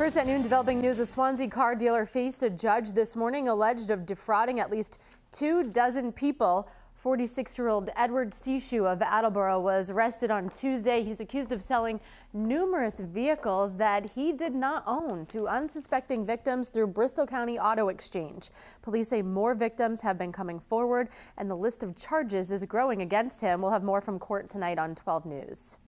First at noon, developing news, a Swansea car dealer faced a judge this morning alleged of defrauding at least 24 people. 46-year-old Edward Seishu of Attleboro was arrested on Tuesday. He's accused of selling numerous vehicles that he did not own to unsuspecting victims through Bristol County Auto Exchange. Police say more victims have been coming forward, and the list of charges is growing against him. We'll have more from court tonight on 12 News.